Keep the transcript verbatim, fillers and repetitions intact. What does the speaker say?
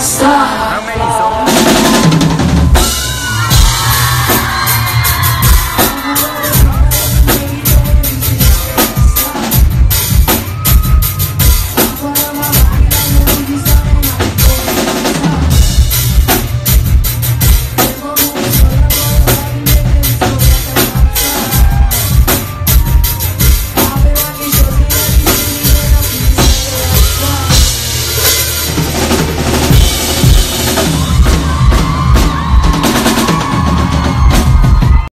Rockstar.